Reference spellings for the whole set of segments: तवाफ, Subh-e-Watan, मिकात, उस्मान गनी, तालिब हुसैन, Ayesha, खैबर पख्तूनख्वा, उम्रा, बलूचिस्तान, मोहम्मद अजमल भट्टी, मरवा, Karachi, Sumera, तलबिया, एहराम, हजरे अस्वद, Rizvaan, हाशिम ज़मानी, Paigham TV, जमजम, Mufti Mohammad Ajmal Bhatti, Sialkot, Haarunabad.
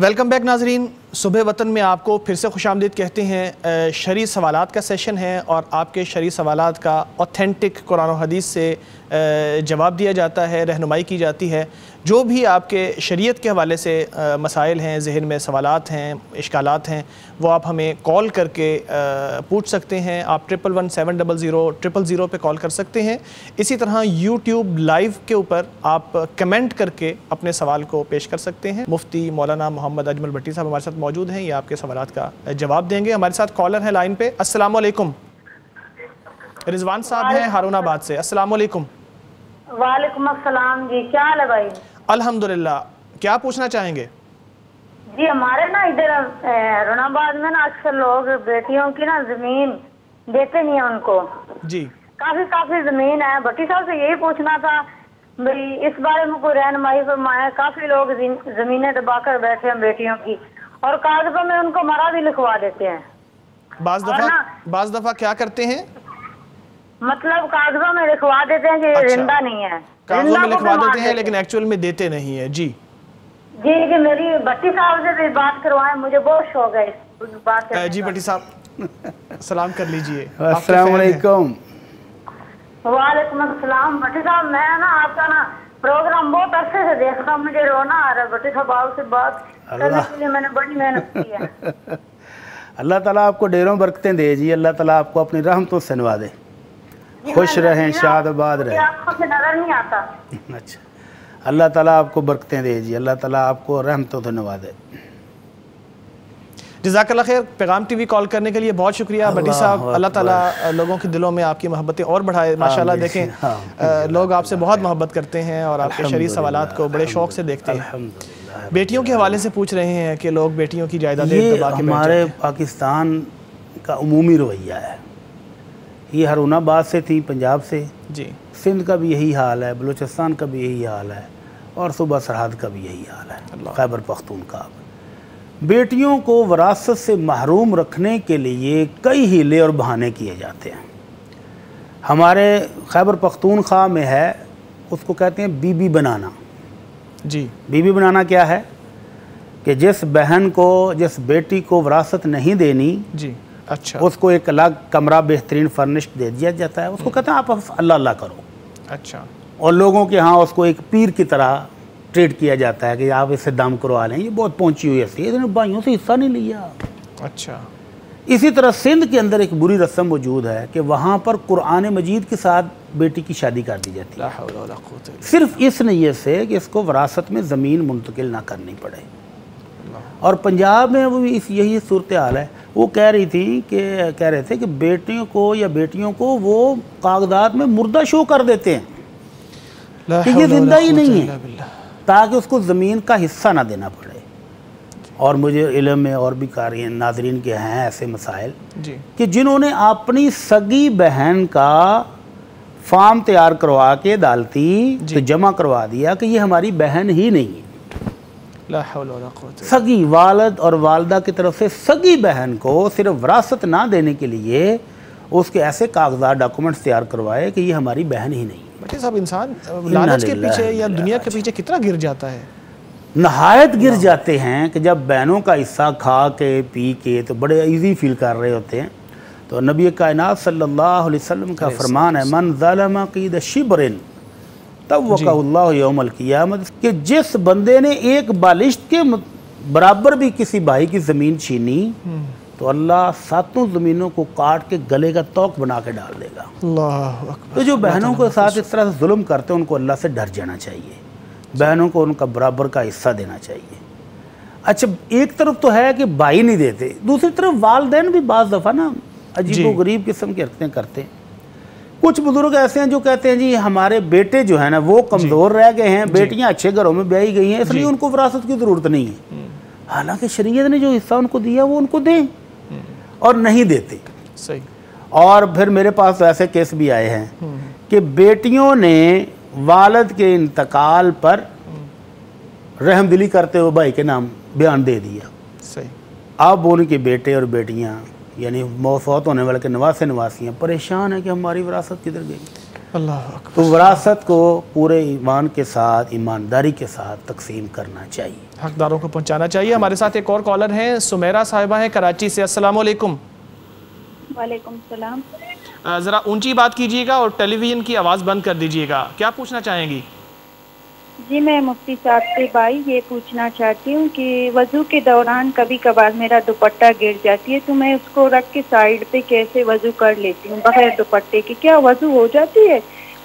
Welcome back नाजरीन, सुबह वतन में आपको फिर से खुशामदीद कहते हैं। शरई सवालात का सेशन है और आपके शरई सवालात का ऑथेंटिक कुरान और हदीस से जवाब दिया जाता है, रहनुमाई की जाती है। जो भी आपके शरीयत के हवाले से मसाइल हैं, जहन में सवालात हैं, इश्कालात हैं, वो आप हमें कॉल करके पूछ सकते हैं। आप 111700 पर कॉल कर सकते हैं। इसी तरह यूट्यूब लाइव के ऊपर आप कमेंट करके अपने सवाल को पेश कर सकते हैं। मुफ्ती मौलाना मोहम्मद अजमल भट्टी साहब हमारे साथ मौजूद हैं, ये आपके सवालात का जवाब देंगे। हमारे साथ कॉलर है लाइन पे। अस्सलाम वालेकुम, रिजवान साहब हैं हारूनाबाद से। अस्सलाम वालेकुम। वालेकुम अस्सलाम जी, क्या हाल है भाई? अल्हम्दुलिल्लाह। क्या पूछना चाहेंगे जी? हमारे ना इधर हारूनाबाद में ना अक्सर लोग बेटियों की ना जमीन देते नहीं है उनको जी, काफी जमीन है। भट्टी साहब से यही पूछना था, भाई इस बारे में कोई रहनुमाई फरमाए। काफी लोग जमीनें दबाकर बैठे हैं बेटियों की और कागजों में उनको मरा भी लिखवा देते हैं। बाज़ दफ़ा क्या करते हैं, मतलब कागजों में लिखवा देते हैं कि अच्छा, जिंदा नहीं है। कागजों में लिखवा देते हैं लेकिन एक्चुअल में देते नहीं है। जी जी जी, मेरी भट्टी साहब से भी बात करवाएं, मुझे बहुत शौक है इस बात का। जी भट्टी साहब सलाम कर लीजिए। अस्सलाम वालेकुम। वालेकुम अस्सलाम। भट्टी साहब मैं ना आपका ना प्रोग्राम बहुत अच्छे से देखता हूँ, मुझे रोना आ रहा है। भट्टी साहब आपसे बात करने के लिए मैंने बड़ी मेहनत की है। अल्लाह ताला आपको ढेरों बरकतें दे जी। अल्लाह ताला आपको अपनी रहमतों से नवाज़े दे। खुश रहें, शादाबाद रहें। आपको से नजर नहीं आता। अच्छा, अल्लाह ताला आपको बरकतें दे जी। अल्लाह ताला आपको रहमतों से नवाज़े दे। जज़ाकल्लाह खैर। पैगाम टीवी कॉल करने के लिए बहुत शुक्रिया भट्टी साहब। अल्लाह ताला लोगों के दिलों में आपकी मोहब्बतें और बढ़ाए। माशाल्लाह देखें लोग आपसे बहुत मोहब्बत करते हैं और आपके शरई सवालात को बड़े शौक से देखते हैं। बेटियों के हवाले से पूछ रहे हैं कि लोग बेटियों की जायदाद दबा के हमारे पाकिस्तान का अमूमी रवैया है। ये हारूनाबाद से थी, पंजाब से जी, सिंध का भी यही हाल है, बलूचिस्तान का भी यही हाल है और सूबा सरहद का भी यही हाल है, खैबर पख्तूनख्वा। बेटियों को विरासत से महरूम रखने के लिए कई हीले और बहाने किए जाते हैं। हमारे खैबर पख्तूनख्वा में है, उसको कहते हैं बीबी बनाना जी। बीबी बनाना क्या है कि जिस बहन को, जिस बेटी को विरासत नहीं देनी जी, अच्छा, उसको एक अलग कमरा बेहतरीन फर्निश्ड दे दिया जाता है। उसको कहते हैं आप अल्लाह अल्लाह करो। अच्छा। और लोगों के यहाँ उसको एक पीर की तरह ट्रीट किया जाता है कि आप इससे दाम करवा लें, ये बहुत पहुंची हुई है, इसने भाइयों से हिस्सा नहीं लिया। अच्छा। इसी तरह सिंध के अंदर एक बुरी रस्म मौजूद है कि वहाँ पर कुरान मजीद के साथ बेटी की शादी कर दी जाती है, सिर्फ इस नीयत से कि इसको विरासत में ज़मीन मुंतकिल ना करनी पड़े। और पंजाब में वो इस यही सूरत हाल है। वो कह रहे थे कि बेटियों को वो कागजात में मुर्दा शो कर देते हैं कि ये जिंदा ही नहीं है, ताकि उसको ज़मीन का हिस्सा ना देना पड़े। और मुझे इल्म में और भी कारी नाजरीन के हैं ऐसे मसाइल कि जिन्होंने अपनी सगी बहन का फार्म तैयार करवा के अदालती तो जमा करवा दिया कि ये हमारी बहन ही नहीं है। ला हौला वला कुव्वत। सगी वालद और वालदा की तरफ से सगी बहन को सिर्फ विरासत ना देने के लिए उसके ऐसे कागजात डॉक्यूमेंट्स तैयार करवाए कि ये हमारी बहन ही नहीं। भट्टी साहब इंसान लालच के पीछे या दुनिया के पीछे कितना गिर जाता है, नहायत गिर जाते हैं कि जब बहनों का हिस्सा खा के पी के तो बड़े इजी फील कर रहे होते हैं। तो नबी कायनात सल्लल्लाहु अलैहि वसल्लम का फरमान है, मन ज़लमा क़ीद शिब्रिन तवक़अल्लाहु यौमल क़ियामत, कि जिस बंदे ने एक बालिश के बराबर भी किसी भाई की ज़मीन छीनी तो अल्लाह सातों ज़मीनों को काट के गले का तौक बना के डाल देगा। अल्लाह अकबर। तो जो बहनों के साथ इस तरह से जुल्म करते हैं उनको अल्लाह से डर जाना चाहिए। बहनों को उनका बराबर का हिस्सा देना चाहिए। अच्छा, एक तरफ तो है कि भाई नहीं देते, दूसरी तरफ वालदैन भी बाज़ दफ़ा ना अजीब गरीब किस्म की हरकतें करते हैं। कुछ बुजुर्ग ऐसे हैं जो कहते हैं जी हमारे बेटे जो है ना वो कमज़ोर रह गए हैं, बेटियाँ अच्छे घरों में ब्याही गई हैं, इसलिए उनको विरासत की ज़रूरत नहीं है। हालांकि शरीयत ने जो हिस्सा उनको दिया वो उनको दें, और नहीं देते। सही। और फिर मेरे पास ऐसे केस भी आए हैं कि बेटियों ने वालिद के इंतकाल पर रहमदिली करते हुए भाई के नाम बयान दे दिया। सही। आप बोलूँ कि बेटे और बेटियां यानी मौत होने वाले के नवासे नवासियाँ परेशान हैं कि हमारी विरासत किधर गई। अल्लाह। तो विरासत को पूरे ईमान के साथ, ईमानदारी के साथ तकसीम करना चाहिए, हकदारों को पहुंचाना चाहिए। हमारे साथ एक और कॉलर हैं, सुमेरा साहिबा हैं कराची से। अस्सलाम वालेकुम। वालेकुम सलाम। ज़रा ऊंची बात कीजिएगा और टेलीविज़न की आवाज़ बंद कर दीजिएगा। क्या पूछना चाहेंगी? जी मैं मुफ्ती साहब से भाई ये पूछना चाहती हूँ कि वज़ू के दौरान कभी कभार मेरा दुपट्टा गिर जाती है तो मैं उसको रख के साइड पे कैसे वज़ू कर लेती हूँ बगैर दुपट्टे के, क्या वज़ू हो जाती है?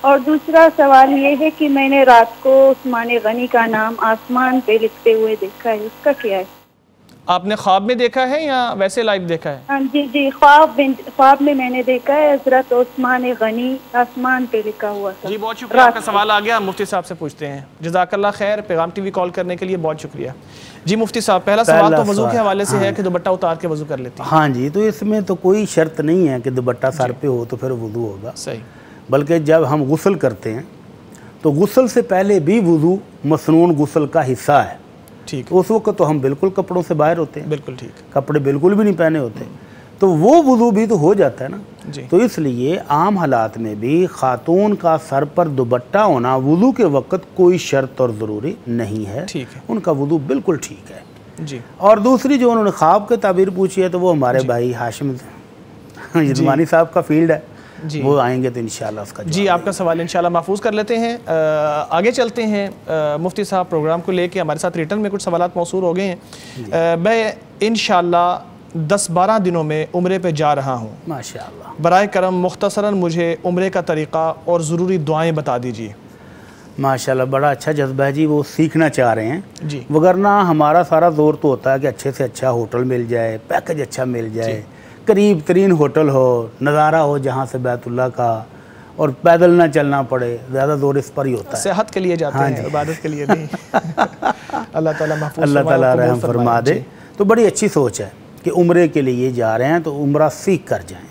और दूसरा सवाल ये है कि मैंने रात को उस्मान गनी का नाम आसमान पे लिखते हुए देखा है, उसका क्या है? आपने ख्वाब में देखा है या वैसे लाइव देखा है? जी जी ख्वाब में मैंने देखा है, हजरत उस्मान गनी आसमान पे लिखा हुआ था। जी बहुत शुक्रिया, आपका सवाल आ गया। मुफ्ती साहब से पूछते हैं, जज़ाकल्लाह खैर। पैगाम टीवी कॉल करने के लिए बहुत शुक्रिया। जी मुफ्ती साहब पहला सवाल तो वज़ू के हवाले से है कि दुपट्टा उतार के वज़ू कर लेते हैं। हाँ जी, तो इसमें तो कोई शर्त नहीं है कि दुपट्टा सर पे हो तो फिर वज़ू होगा, सही। बल्कि जब हम गुस्ल करते हैं तो गुस्ल से पहले भी वुज़ू मसनून गुस्ल का हिस्सा है, ठीक। उस वक्त तो हम बिल्कुल कपड़ों से बाहर होते हैं, बिल्कुल ठीक, कपड़े बिल्कुल भी नहीं पहने होते, तो वो वुज़ू भी तो हो जाता है ना जी। तो इसलिए आम हालात में भी खातून का सर पर दुपट्टा होना वुज़ू के वक्त कोई शर्त और ज़रूरी नहीं है, ठीक है। उनका वुज़ू बिल्कुल ठीक है जी। और दूसरी जो उन्होंने ख्वाब के ताबीर पूछी है तो वो हमारे भाई हाशिम ज़मानी साहब का फील्ड है, वो आएंगे तो इंशाल्लाह उसका जी। आपका सवाल इंशाल्लाह महफूज कर लेते हैं। आगे चलते हैं। मुफ्ती साहब प्रोग्राम को लेके हमारे साथ रिटर्न में कुछ सवालात मौसूर हो गए हैं। मैं इंशाल्लाह 10-12 दिनों में उम्रे पे जा रहा हूँ माशाल्लाह, बराए करम मुख्तसरन मुझे उम्रे का तरीक़ा और ज़रूरी दुआएँ बता दीजिए। माशाल्लाह बड़ा अच्छा जज्बा है जी, वो सीखना चाह रहे हैं जी, वगरना हमारा सारा जोर तो होता है कि अच्छे से अच्छा होटल मिल जाए, पैकेज अच्छा मिल जाए, करीब तरीन होटल हो, नज़ारा हो जहाँ से बैतुल्लाह का, और पैदल ना चलना पड़े, ज़्यादा जोर इस पर ही होता है। सेहत के लिए जाते हैं, इबादत के लिए नहीं। अल्लाह ताला महफूज, अल्लाह ताला रहम फरमा दे। तो बड़ी अच्छी सोच है कि उम्रे के लिए जा रहे हैं तो उम्रा सीख कर जाएं।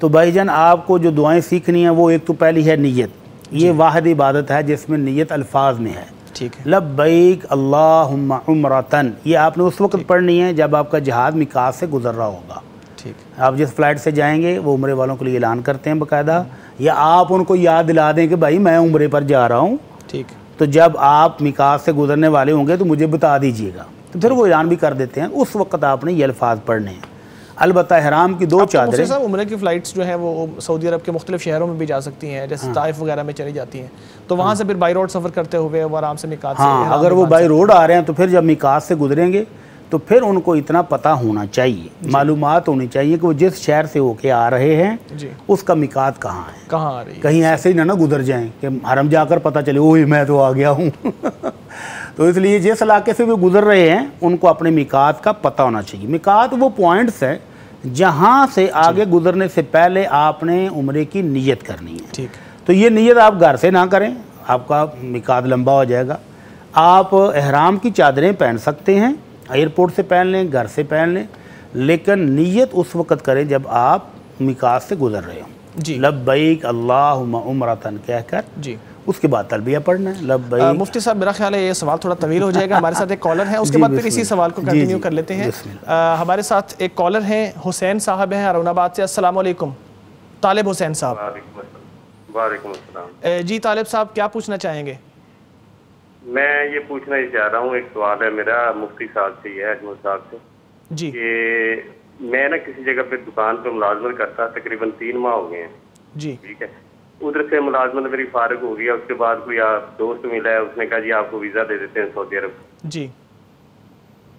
तो भाईजान आपको जो दुआएँ सीखनी हैं वो एक तो पहली है नीयत, ये वाहिद इबादत है जिसमें नीयत अल्फाज में है, ठीक है। लब्बैक अल्लाहुम्मा उम्रतन, ये आपने उस वक्त पढ़नी है जब आपका जहाज मिकास से गुजर रहा होगा, ठीक। आप जिस फ्लाइट से जाएंगे वो उम्रे वालों के लिए ऐलान करते हैं बाकायदा, या आप उनको याद दिला दें कि भाई मैं उम्रे पर जा रहा हूँ, ठीक। तो जब आप मिकास से गुजरने वाले होंगे तो मुझे बता दीजिएगा, तो फिर वो ऐलान भी कर देते हैं, उस वक्त आपने ये अल्फाज पढ़ने हैं। अलबत्ता हराम की दो चादरें साहब, उम्रे की फ़्लाइट्स जो हैं वो सऊदी अरब के मुख्तलिफ शहरों में भी जा सकती हैं, जैसे ताइफ वगैरह में चली जाती हैं, तो वहाँ से फिर बाई रोड सफ़र करते हुए वो आराम से मिकास, हाँ अगर वो बाई रोड आ रहे हैं तो फिर जब मिकास से गुजरेंगे तो फिर उनको इतना पता होना चाहिए, मालूमात होनी चाहिए कि वो जिस शहर से होके आ रहे हैं उसका मिकात कहाँ है, कहाँ आ रही है, कहीं ऐसे ही ना गुजर जाएं कि हरम जाकर पता चले ओह मैं तो आ गया हूँ। तो इसलिए जिस इलाके से वो गुजर रहे हैं उनको अपने मिकात का पता होना चाहिए। मिकात वो पॉइंट्स हैं जहाँ से आगे गुजरने से पहले आपने उम्रे की नीयत करनी है, ठीक। तो ये नीयत आप घर से ना करें, आपका मिकात लंबा हो जाएगा। आप एहराम की चादरें पहन सकते हैं, एयरपोर्ट से पहन लें, घर से पहन लें, लेकिन नीयत उस वक़्त करें जब आप मिकास से गुजर रहे हों जी। लब्बैक अल्लाहुम्मा उम्रतन कहकर जी, उसके बाद तलबिया पढ़ना है लब्बैक। मुफ्ती साहब मेरा ख्याल है ये सवाल थोड़ा तवील हो जाएगा। हमारे साथ एक कॉलर है, उसके बाद फिर इसी सवाल को कंटिन्यू कर लेते हैं। हमारे साथ एक कॉलर हैं, हुसैन साहब हैं हारूनाबाद से। अस्सलाम वालेकुम तालिब हुसैन साहब। वालेकुम अस्सलाम जी तालिब साहब, क्या पूछना चाहेंगे? मैं ये पूछना ही चाह रहा हूँ, एक सवाल है मेरा मुफ्ती साहब से, यह अजमल साहब से जी, कि मैं ना किसी जगह पे दुकान पे मुलाजमत करता, तकरीबन 3 माह हो गए हैं जी, ठीक है। उधर से मुलाजमत मेरी फारिग हो गया, उसके बाद कोई आप दोस्त मिला है, उसने कहा जी आपको वीज़ा दे देते हैं सऊदी अरब जी।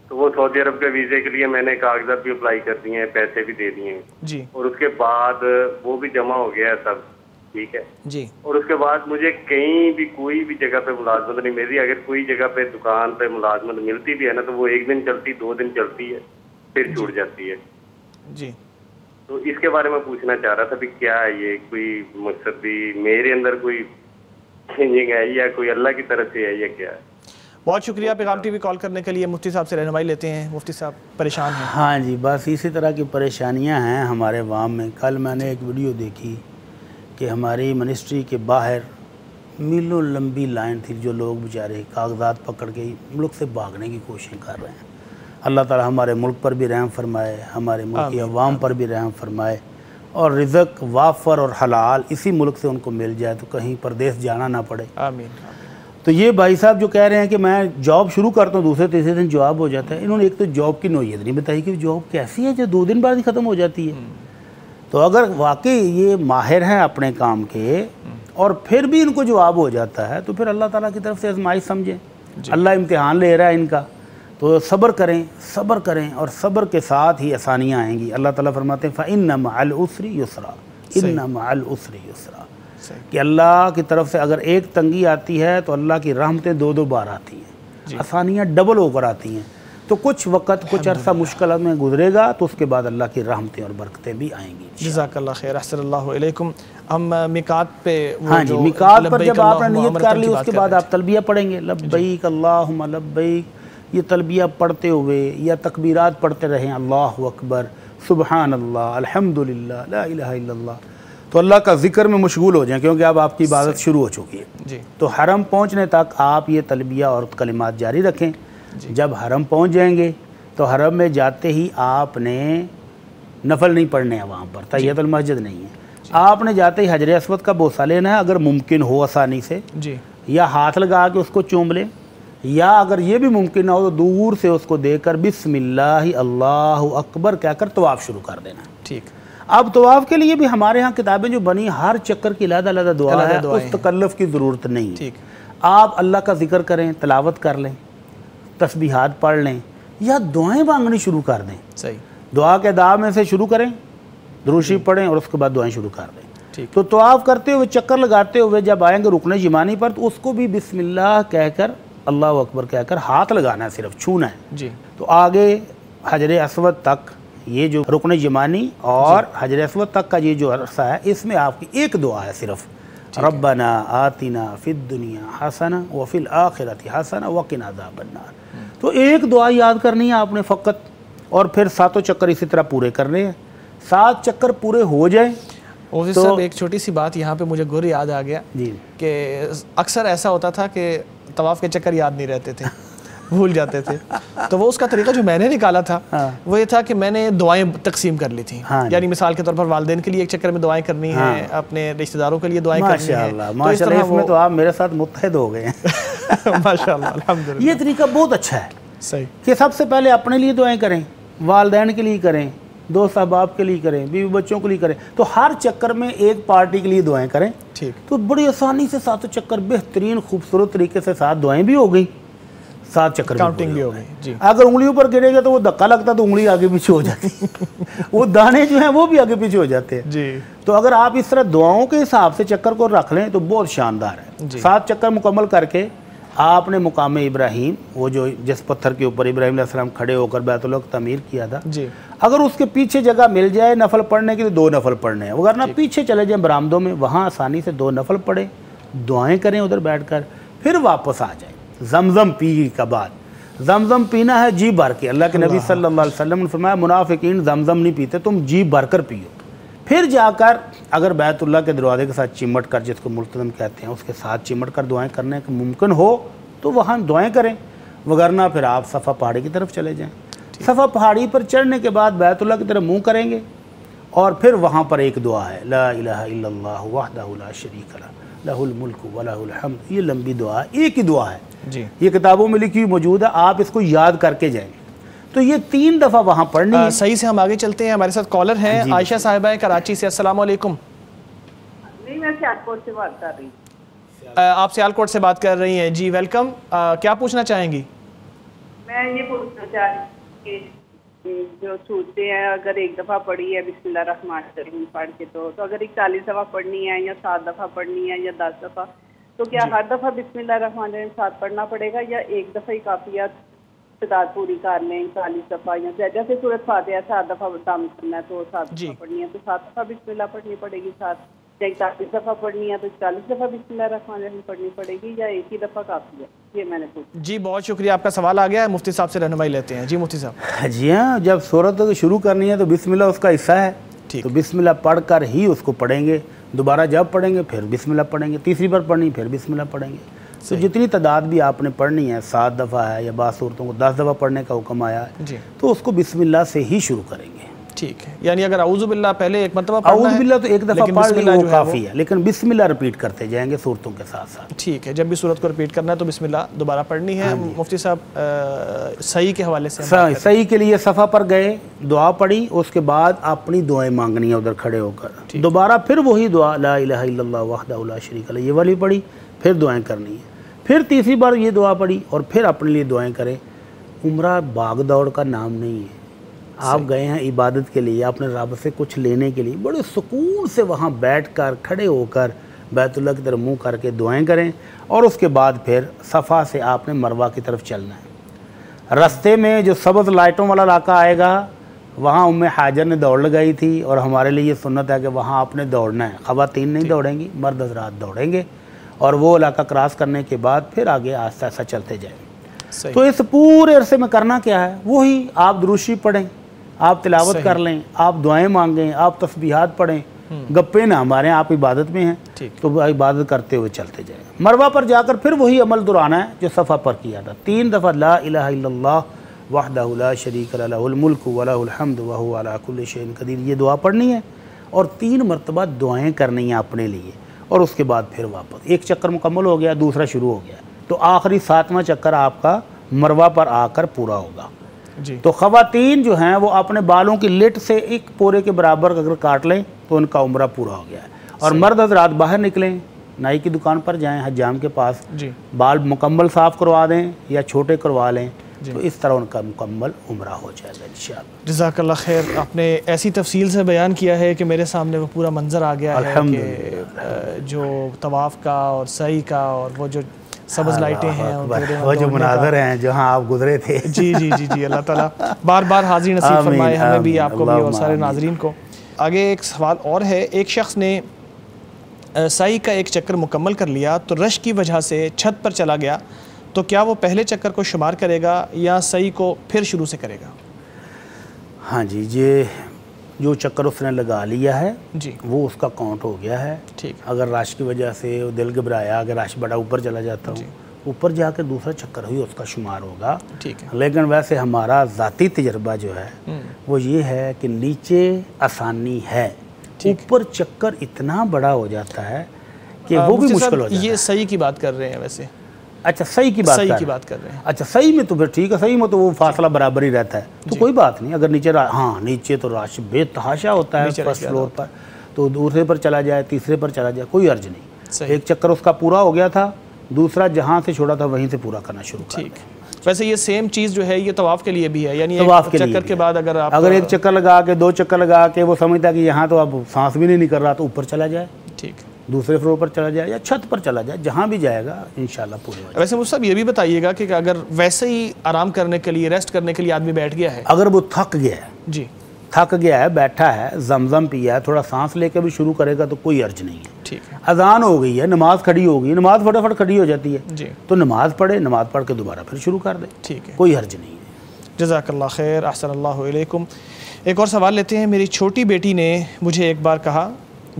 तो वो सऊदी अरब के वीज़े के लिए मैंने कागजात भी अप्लाई कर दिए हैं, पैसे भी दे दिए हैं जी, और उसके बाद वो भी जमा हो गया है सब, ठीक है जी। और उसके बाद मुझे कहीं भी कोई भी जगह पे मुलाजमत नहीं मिली। अगर कोई जगह पे दुकान पे मुलाजमत मिलती भी है ना तो वो 1 दिन चलती, 2 दिन चलती है, फिर छूट जाती है जी। तो इसके बारे में पूछना चाह रहा था कि क्या ये कोई मकसद भी मेरे अंदर कोई चेंजिंग है या कोई अल्लाह की तरफ से है या क्या है? बहुत शुक्रिया पैगाम टीवी कॉल करने के लिए। मुफ्ती साहब से रहनुमाई लेते हैं। मुफ्ती साहब परेशान हैं? हाँ जी, बस इसी तरह की परेशानियाँ हैं हमारे वाम में। कल मैंने एक वीडियो देखी कि हमारी मिनिस्ट्री के बाहर मीलों लंबी लाइन थी, जो लोग बेचारे कागजात पकड़ के मुल्क से भागने की कोशिश कर रहे हैं। अल्लाह ताला हमारे मुल्क पर भी रहम फरमाए, हमारे मुल्क की अवाम पर भी रहम फरमाए, और रिज़्क वाफ़र और हलाल इसी मुल्क से उनको मिल जाए तो कहीं परदेश जाना ना पड़े। आमीन। तो ये भाई साहब जो कह रहे हैं कि मैं जॉब शुरू करता हूँ, दूसरे तीसरे दिन जॉब हो जाता है, इन्होंने एक तो जॉब की नौयत नहीं बताई कि जॉब कैसी है जो 2 दिन बाद ही ख़त्म हो जाती है। तो अगर वाकई ये माहिर हैं अपने काम के और फिर भी इनको जवाब हो जाता है तो फिर अल्लाह ताला की तरफ से आजमाइश समझें, अल्लाह इम्तिहान ले रहा है इनका, तो सब्र करें, सब्र करें और सब्र के साथ ही आसानियाँ आएंगी। अल्लाह ताला फरमाते हैं फ़इन्न मअल उसरी युसरा, इन्न मअल उसरी युसरा, कि अल्लाह की तरफ से अगर एक तंगी आती है तो अल्लाह की रहमतें 2-2 बार आती हैं, आसानियाँ डबल होकर आती हैं। तो कुछ वक्त कुछ अरसा मुश्किल में गुजरेगा तो उसके बाद अल्लाह की रहमतें और बरकतें भी आएंगी। जज़ाकल्लाह खैर। अस्सलामु अलैकुम। हम मिकात पे हाँ जी, मिकात पर जब आपने नियत कर ली उसके बाद आप तलबिया पढ़ेंगे, लब्बैक अल्लाहुम्मा लब्बैक, ये तलबिया पढ़ते हुए या तकबीरात पढ़ते रहें, अल्लाहु अकबर, सुबहानल्लाह, अल्हम्दुलिल्लाह, ला इलाहा इल्लल्लाह। तो अल्लाह का जिक्र में मशगूल हो जाएं क्योंकि अब आपकी इबादत शुरू हो चुकी है जी। तो हरम पहुँचने तक आप ये तलबिया और कलिमात जारी रखें। जब हरम पहुँच जाएंगे तो हरम में जाते ही आपने नफल नहीं पढ़ने हैं, वहाँ पर तहियतुल मस्जिद नहीं है, आपने जाते ही हजरे अस्वद का बोसा लेना है अगर मुमकिन हो आसानी से जी, या हाथ लगा के उसको चूम लें, या अगर ये भी मुमकिन ना हो तो दूर से उसको देकर बिस्मिल्लाह अल्लाहु अकबर कहकर तवाफ शुरू कर देना। ठीक। अब तवाफ के लिए भी हमारे यहाँ किताबें जो बनी, हर चक्कर की अलग-अलग दुआ है, उस तकल्लुफ की ज़रूरत नहीं। ठीक। आप अल्लाह का जिक्र करें, तलावत कर लें, तस्बीहात पढ़ लें या दुआएं मांगनी शुरू कर दें। सही। दुआ के आदाब में से शुरू करें, दुरूशी पढ़ें और उसके बाद दुआएं शुरू कर दें। ठीक। तो तवाफ करते हुए, चक्कर लगाते हुए जब आएंगे रुकने जिमानी पर तो उसको भी बिस्मिल्लाह कहकर, अल्लाह अकबर कहकर हाथ लगाना है, सिर्फ छूना है जी। तो आगे हजरे अस्वद तक ये जो रुकन जिमानी और हजर अस्वद तक का ये जो अरसा है इसमें आपकी एक दुआ है सिर्फ, रब्बना आतिना फिद दुनिया हसना व फिल आखिरति हसना व किना अज़ाबन नार। तो एक दुआ याद करनी है आपने फ़कत और फिर 7 चक्कर इसी तरह पूरे करने हैं। 7 चक्कर पूरे हो जाए तो साहब एक छोटी सी बात यहाँ पे मुझे गुर याद आ गया जी कि अक्सर ऐसा होता था कि तवाफ़ के चक्कर याद नहीं रहते थे, भूल जाते थे। तो वो उसका तरीका जो मैंने निकाला था वो ये था कि मैंने दुआएं तकसीम कर ली थी। यानी मिसाल के तौर पर वालिदैन के लिए एक चक्कर में दुआएं करनी है, अपने रिश्तेदारों के लिए दुआएं करनी है। माशाल्लाह, इसमें तो आप मेरे साथ मुत्तहिद हो गए हैं। माशाल्लाह, अल्हम्दुलिल्लाह। ये तरीका बहुत अच्छा है। सही। कि सबसे पहले अपने लिए दुआएं करें, वालिदैन के लिए करें, दोस्त अहबाब के लिए करें, बीवी बच्चों के लिए करें, तो हर चक्कर में एक पार्टी के लिए दुआएं करें। ठीक। तो बड़ी आसानी से 7 चक्कर बेहतरीन खूबसूरत तरीके से 7 दुआएं भी हो गई, 7 चक्कर काउंटिंग भी हो गई। अगर उंगलियों पर गिरेगा तो वो धक्का लगता तो उंगली आगे पीछे हो जाती है। वो दाने जो हैं वो भी आगे पीछे हो जाते हैं जी। तो अगर आप इस तरह दुआओं के हिसाब से चक्कर को रख लें तो बहुत शानदार है। 7 चक्कर मुकम्मल करके आपने मुकाम इब्राहिम, वो जो जिस पत्थर के ऊपर इब्राहिम अलैहिस्सलाम खड़े होकर बैतुल्लाह को तमीर किया था जी, अगर उसके पीछे जगह मिल जाए नफल पढ़ने की तो 2 नफल पढ़ने हैं, वरना पीछे चले जाएँ बरामदों में, वहाँ आसानी से 2 नफल पढ़ें, दुआएँ करें उधर बैठ कर, फिर वापस आ जाएँ। जमजम पी का बाद, जमजम पीना है जी भर के। अल्लाह के नबी सल्लल्लाहु अलैहि वसल्लम ने फरमाया मुनाफिकीन जमजम नहीं पीते, तुम जी भर कर पियो, फिर जाकर अगर बैतुल्लाह के दरवाजे के साथ चिमट कर, जिसको मुल्तज़म कहते हैं, उसके साथ चिमट कर दुआएं करने का मुमकिन हो तो वहाँ दुआएं करें, वगरना फिर आप सफ़ा पहाड़ी की तरफ चले जाएँ। सफ़ा पहाड़ी पर चढ़ने के बाद बैतुल्लाह की तरफ मुँह करेंगे और फिर वहाँ पर एक दुआ है, ला इलाहा इल्लल्लाह वहदहु ला शरीक लह लहुल मुल्क वलहुल हम्द। ये लंबी दुआ है, एक ही दुआ है जी, ये किताबों में लिखी हुई मौजूद है, आप इसको याद करके जाएंगे। तो ये 3 दफ़ा वहाँ पढ़नी है। सही से हम आगे चलते हैं, हमारे साथ कॉलर हैं आयशा साहिबा है कराची से। अस्सलाम वालेकुम। नहीं, मैं सियालकोट से बात कर रही हूँ। आप सियालकोट से बात कर रही हैं जी, वेलकम। क्या पूछना चाहेंगी? मैं ये पूछना चाहती हूँ कि जो सूरतें हैं अगर एक दफ़ा पढ़ी है बिस्मिल्लाह रहमान रहीम पढ़ के, तो अगर 41 दफ़ा पढ़नी है या 7 दफ़ा पढ़नी है या 10 दफ़ा, तो क्या हर दफ़ा बिस्मिल्लाह रहमान रहीम साथ पढ़ना पड़ेगा या एक दफ़ा ही काफ़ी है? तादाद पूरी कर लें 40 दफ़ा, या जैसे सूरत फातिहा 7 दफ़ा दाम करना है तो 7 दफ़ा पढ़नी है तो 7 दफ़ा बिस्मिल्लाह पढ़नी पड़ेगी साथ, या 41 दफ़ा पढ़नी है तो 40 दफ़ा बिस्मिल्लाह रहमान रहीम पढ़नी पड़ेगी या एक ही दफ़ा काफ़ी है? ये मैंने पूछा जी। बहुत शुक्रिया, आपका सवाल आ गया है। मुफ्ती साहब से रहनुमाई लेते हैं जी। मुफ्ती साहब जी हाँ, जब सूरत शुरू करनी है तो बिस्मिल्लाह उसका हिस्सा है, तो बिस्मिल्लाह पढ़कर ही उसको पढ़ेंगे, दोबारा जब पढ़ेंगे फिर बिस्मिल्लाह पढ़ेंगे, तीसरी बार पढ़नी फिर बिस्मिल्लाह पढ़ेंगे। तो जितनी तादाद भी आपने पढ़नी है, 7 दफ़ा है या बास सूरतों को 10 दफ़ा पढ़ने का हुक्म आया है, तो उसको बिस्मिल्लाह से ही शुरू करेंगे। ठीक है, यानी अगर आउज़ुबिल्लाह पहले एक मतलब आउज़ुबिल्लाह तो एक दफ़ा पढ़ लेना काफ़ी है, लेकिन बिस्मिल्लाह रिपीट करते जाएंगे सूरतों के साथ साथ। ठीक है, जब भी सूरत को रिपीट करना है तो बिस्मिल्लाह दोबारा पढ़नी है। मुफ्ती साहब सही के हवाले से सही के लिए सफ़ा पर गए, दुआ पढ़ी, उसके बाद अपनी दुआएं मांगनी है उधर खड़े होकर, दोबारा फिर वही दुआ ला इलाहा इल्लल्लाह वहदहु ला शरीक लह ये वाली पढ़ी, फिर दुआएँ करनी है, फिर तीसरी बार ये दुआ पढ़ी और फिर अपने लिए दुआएँ करें। उम्रा भाग दौड़ का नाम नहीं है, आप गए हैं इबादत के लिए, आपने रब से कुछ लेने के लिए, बड़े सुकून से वहाँ बैठकर खड़े होकर बैतुल्लाह की तरफ मुँह करके दुआएं करें और उसके बाद फिर सफ़ा से आपने मरवा की तरफ चलना है। रास्ते में जो सब्ज़ लाइटों वाला इलाका आएगा, वहाँ उम्मे हाजर ने दौड़ लगाई थी और हमारे लिए ये सुन्नत है कि वहाँ आपने दौड़ना है, ख़वातीन नहीं दौड़ेंगी, मर्द हज़रात दौड़ेंगे और वो इलाका क्रॉस करने के बाद फिर आगे आस्ता आस्ता चलते जाएँ। तो इस पूरे अरसे में करना क्या है, वही आप दुरूशी पढ़ें, आप तिलावत कर लें, आप दुआएं मांगें, आप तस्बीहात पढ़ें, गप्पे ना हमारे, आप इबादत में हैं तो इबादत करते हुए चलते जाएं। मरवा पर जाकर फिर वही अमल दोहराना है जो सफ़ा पर किया था, 3 दफ़ा ला इलाहा इल्लल्लाह वहदहु ला शरीक लहु लहुल मुल्कु व लहुल हम्दु व हुवा अला कुल्लि शैइन कदीर ये दुआ पढ़नी है और 3 मरतबा दुआएँ करनी हैं अपने लिए और उसके बाद फिर वापस एक चक्कर मुकम्मल हो गया, दूसरा शुरू हो गया, तो आखिरी 7वां चक्कर आपका मरवा पर आकर पूरा होगा। तो ख़वातीन जो हैं वो अपने बालों की लिट से एक पूरे के बराबर अगर काट लें तो उनका उम्रा पूरा हो गया है और मर्द हजरात बाहर निकलें, नाई की दुकान पर जाएं, हज्जाम के पास बाल मुकम्मल साफ़ करवा दें या छोटे करवा लें, तो इस तरह उनका मुकम्मल उम्रा हो जाएगा इंशाअल्लाह। जज़ाकल्लाह खैर, आपने ऐसी तफसील से बयान किया है कि मेरे सामने वो पूरा मंजर आ गया है जो तवाफ़ का और सई का और वो जो सब्ज़ लाइटें हैं वो जो मुनाज़र हैं जहाँ आप गुजरे थे। जी जी जी जी, अल्लाह ताला बार बार हाज़िर नसीब फरमाए हमें भी, आपको भी और सारे नाजरीन को। आगे एक सवाल और है, एक शख्स ने सई का 1 चक्कर मुकम्मल कर लिया तो रश की वजह से छत पर चला गया, तो क्या वो पहले चक्कर को शुमार करेगा या सई को फिर शुरू से करेगा? हाँ जी, ये जो चक्कर उसने लगा लिया है जी वो उसका काउंट हो गया है। ठीक, अगर राश की वजह से वो दिल घबराया, अगर राश बड़ा ऊपर चला जाता हो, ऊपर जाकर दूसरा चक्कर हुई उसका शुमार होगा। ठीक है, लेकिन वैसे हमारा ज़ाती तजर्बा जो है वो ये है कि नीचे आसानी है, ऊपर चक्कर इतना बड़ा हो जाता है कि वो भी मुश्किल हो जाता है। ये सही की बात कर रहे हैं वैसे? अच्छा, सही की बात कर रहे हैं। अच्छा, सही में तो फिर ठीक है, सही में तो वो फासला बराबर ही रहता है तो कोई बात नहीं। अगर नीचे नीचे तो राश बेतहाशा होता है फर्स्ट फ्लोर पर, तो दूसरे पर चला जाए, तीसरे पर चला जाए, कोई अर्ज नहीं। 1 चक्कर उसका पूरा हो गया था, दूसरा जहाँ से छोड़ा था वहीं से पूरा करना शुरू। ठीक, वैसे ये सेम चीज़ जो है ये तवाफ के लिए भी है, यानी तवाफ के चक्कर के बाद अगर आप 1 चक्कर लगा के 2 चक्कर लगा के वो समझता कि यहाँ तो अब सांस भी नहीं निकल रहा तो ऊपर चला जाए, ठीक, दूसरे फ्लोर पर चला जाए या छत पर चला जाए, जहाँ भी जाएगा इंशाल्लाह पूरे। वैसे मुझे सब ये भी बताइएगा कि अगर वैसे ही आराम करने के लिए, रेस्ट करने के लिए आदमी बैठ गया है, अगर वो थक गया है, जी थक गया है, बैठा है, जमजम पिया है, थोड़ा सांस लेके भी शुरू करेगा तो कोई अर्ज नहीं है। ठीक है, अजान हो गई है, नमाज खड़ी हो गई, नमाज फटाफट खड़ी हो जाती है जी, तो नमाज पढ़े, नमाज पढ़ के दोबारा फिर शुरू कर दे, ठीक है, कोई अर्ज नहीं है। जज़ाकल्लाह खैर, अस्सलामु अलैकुम। एक और सवाल लेते हैं। मेरी छोटी बेटी ने मुझे एक बार कहा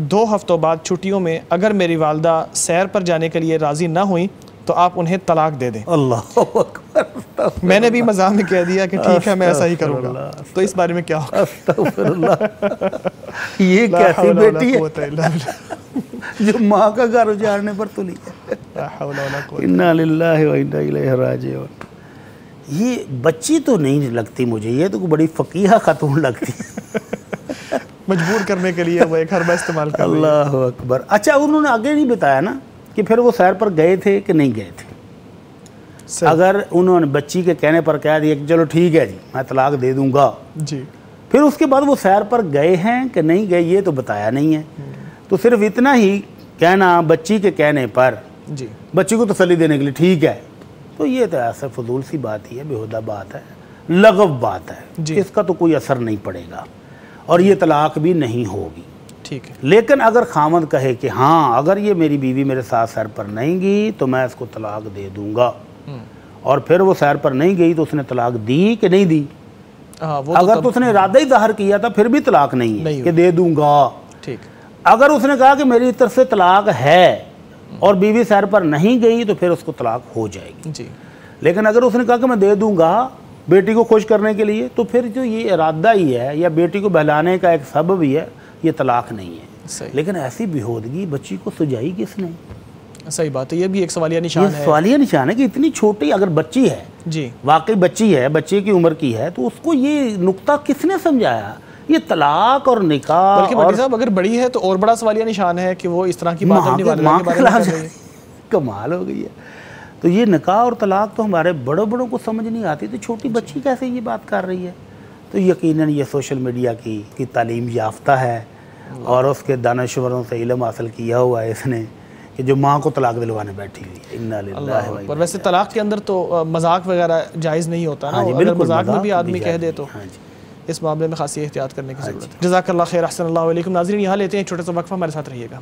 2 हफ्तों बाद छुट्टियों में अगर मेरी वालदा सैर पर जाने के लिए राज़ी ना हुई तो आप उन्हें तलाक दे दें। अल्लाह अकबर। मैंने भी मजाक में कह दिया कि ठीक है मैं ऐसा ही करूँगा, तो इस बारे में क्या होगा? अस्तगफिरुल्लाह, ये कैसी बेटी है जो माँ का घर उजाड़ने पर तुली है। इन्ना लिल्लाहि व इन्ना इलैहि राजिऊन। ये बच्ची तो नहीं लगती मुझे, ये तो बड़ी फ़कीहा खातून लगती है, मजबूर करने के लिए वो एक हरबा इस्तेमाल कर। अल्लाह अकबर। अच्छा, उन्होंने आगे नहीं बताया ना कि फिर वो सैर पर गए थे कि नहीं गए थे। अगर उन्होंने बच्ची के कहने पर कह दिया कि चलो ठीक है जी मैं तलाक दे दूंगा जी, फिर उसके बाद वो सैर पर गए हैं कि नहीं गए ये तो बताया नहीं है, तो सिर्फ इतना ही कहना बच्ची के कहने पर जी, बच्ची को तसल्ली देने के लिए ठीक है, तो ये तो ऐसा फजूल सी बात ही है, बेहुदा बात है, लगव बात है, इसका तो कोई असर नहीं पड़ेगा और ये तलाक भी नहीं होगी। ठीक है, लेकिन अगर खामद कहे कि हाँ अगर ये मेरी बीवी मेरे साथ सैर पर नहीं गई तो मैं इसको तलाक दे दूंगा, और फिर वो सैर पर नहीं गई तो उसने तलाक दी कि नहीं दी? वो अगर तो उसने इरादा ही ज़ाहिर किया था फिर भी तलाक नहीं है कि दे दूंगा। ठीक, अगर उसने कहा कि मेरी तरफ से तलाक है और बीवी सैर पर नहीं गई तो फिर उसको तलाक हो जाएगी जी, लेकिन अगर उसने कहा कि मैं दे दूँगा बेटी को खुश करने के लिए, तो फिर जो ये इरादा ही है या बेटी को बहलाने का एक सबब ही है, ये तलाक नहीं है। लेकिन ऐसी बेहूदगी बच्ची को सुझाई किसने? सही बात है, ये भी एक सवालिया निशान है। सवालिया निशान है कि इतनी छोटी अगर बच्ची है, जी वाकई बच्ची है, बच्चे की उम्र की है, तो उसको ये नुक्ता किसने समझाया? ये तलाक और निकाह, बल्कि भाई साहब अगर बड़ी है तो और बड़ा सवालिया निशान है कि वो इस तरह की बातें, कमाल हो गई है। तो ये निकाह और तलाक तो हमारे बड़ों बड़ों को समझ नहीं आती, तो छोटी बच्ची कैसे ये बात कर रही है? तो यकीनन ये सोशल मीडिया की तालीम याफ्ता है और उसके दानश्वरों से इल्म हासिल किया हुआ है इसने, कि जो माँ को तलाक दिलवाने बैठी हुई। इन्ना लिल्लाहि व इन्ना। वैसे तलाक के अंदर तो मजाक वगैरह जायज़ नहीं होता ना, अगर मजाक में भी आदमी कह दे तो इस मामले में खासी एहतियात करने की ज़रूरत है। जज़ाकल्लाह खैर, अहसनल्लाहु अलैकुम। नाज़रीन, यहाँ लेते हैं छोटे सा वक्फा, हमारे साथ रहिएगा।